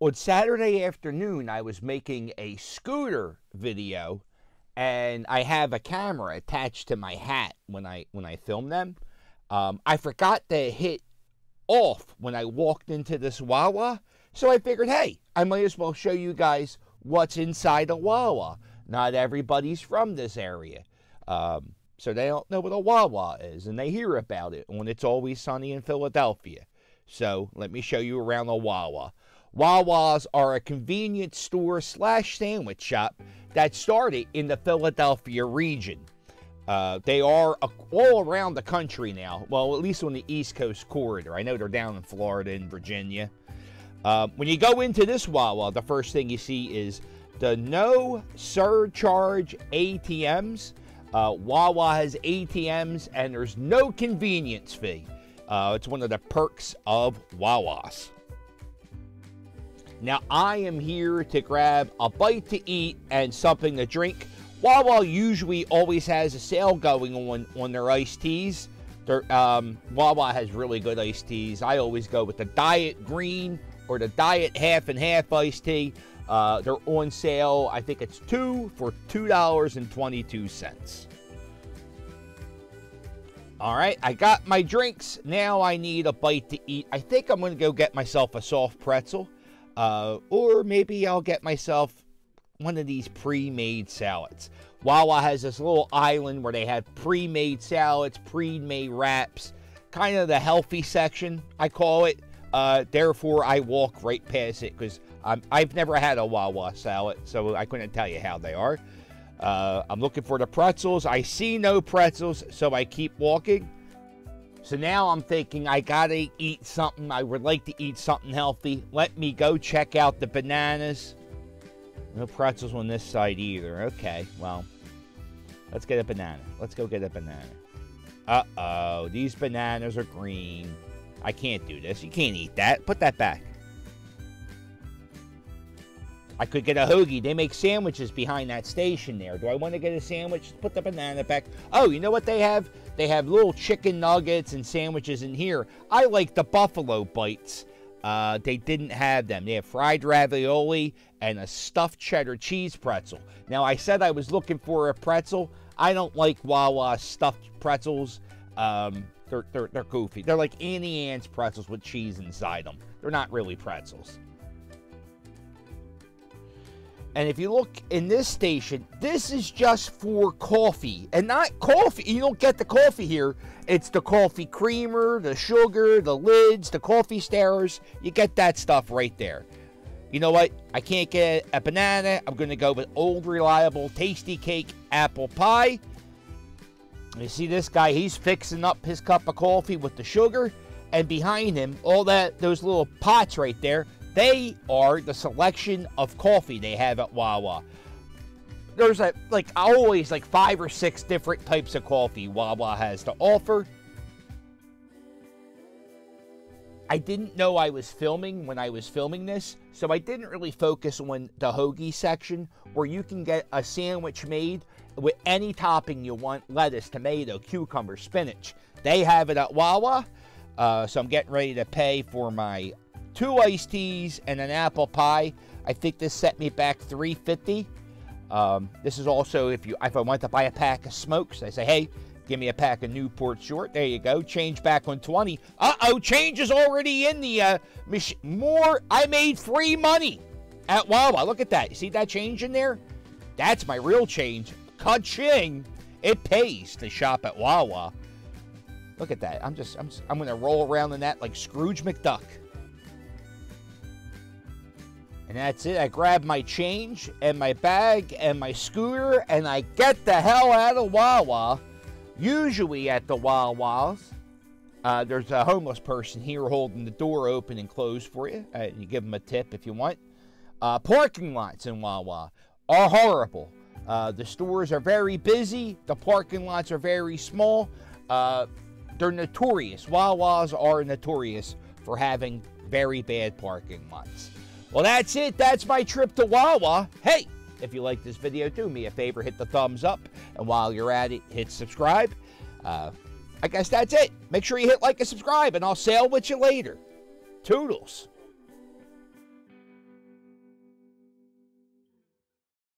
On Saturday afternoon, I was making a scooter video, and I have a camera attached to my hat when I film them. I forgot to hit off when I walked into this Wawa, so I figured, hey, I might as well show you guys what's inside a Wawa. Not everybody's from this area, so they don't know what a Wawa is, and they hear about it when It's Always Sunny in Philadelphia. So let me show you around a Wawa. Wawas are a convenience store / sandwich shop that started in the Philadelphia region. They are all around the country now, well, at least on the East Coast corridor. I know they're down in Florida and Virginia. When you go into this Wawa, the first thing you see is the no surcharge ATMs. Wawa has ATMs and there's no convenience fee. It's one of the perks of Wawas. Now, I am here to grab a bite to eat and something to drink. Wawa usually always has a sale going on their iced teas. Wawa has really good iced teas. I always go with the Diet Green or the Diet Half and Half iced tea. They're on sale, I think it's two for $2.22. All right, I got my drinks. Now I need a bite to eat. I think I'm going to go get myself a soft pretzel. Or maybe I'll get myself one of these pre-made salads. Wawa has this little island where they have pre-made salads, pre-made wraps, kind of the healthy section, I call it. Therefore, I walk right past it because I've never had a Wawa salad, so I couldn't tell you how they are. I'm looking for the pretzels. I see no pretzels, so I keep walking. So now I'm thinking I gotta eat something. I would like to eat something healthy. Let me go check out the bananas. No pretzels on this side either. Okay, well, let's get a banana. Let's go get a banana. Uh-oh, these bananas are green. I can't do this. You can't eat that. Put that back. I could get a hoagie. They make sandwiches behind that station there. Do I want to get a sandwich? Put the banana back. Oh, you know what they have? They have little chicken nuggets and sandwiches in here. I like the buffalo bites. They didn't have them. They have fried ravioli and a stuffed cheddar cheese pretzel. Now, I said I was looking for a pretzel. I don't like Wawa stuffed pretzels. They're goofy. They're like Annie Ann's pretzels with cheese inside them. They're not really pretzels. And if you look in this station, this is just for coffee. And not coffee. You don't get the coffee here. It's the coffee creamer, the sugar, the lids, the coffee stirrers. You get that stuff right there. You know what? I can't get a banana. I'm going to go with old reliable Tasty Cake apple pie. You see this guy? He's fixing up his cup of coffee with the sugar. And behind him, all that those little pots right there. They are the selection of coffee they have at Wawa. There's always like 5 or 6 different types of coffee Wawa has to offer. I didn't know I was filming when I was filming this, so I didn't really focus on the hoagie section where you can get a sandwich made with any topping you want, lettuce, tomato, cucumber, spinach. They have it at Wawa, so I'm getting ready to pay for my 2 iced teas and an apple pie. I think this set me back $3.50. This is also if I want to buy a pack of smokes, I say, hey, give me a pack of Newport short. There you go. Change back on 20. Uh-oh, change is already in the machine. More. I made free money at Wawa. Look at that. You see that change in there? That's my real change. Ka-ching. It pays to shop at Wawa. Look at that. I'm gonna roll around in that like Scrooge McDuck. And that's it. I grab my change and my bag and my scooter and I get the hell out of Wawa. Usually at the Wawas, there's a homeless person here holding the door open and closed for you. You give them a tip if you want. Parking lots in Wawa are horrible. The stores are very busy. The parking lots are very small. They're notorious. Wawas are notorious for having very bad parking lots. Well, that's it. That's my trip to Wawa. Hey, if you like this video, do me a favor, hit the thumbs up. And while you're at it, hit subscribe. I guess that's it. Make sure you hit like and subscribe, and I'll sail with you later. Toodles.